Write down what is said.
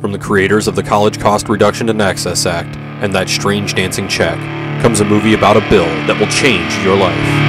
From the creators of the College Cost Reduction and Access Act and That Strange Dancing Check comes a movie about a bill that will change your life.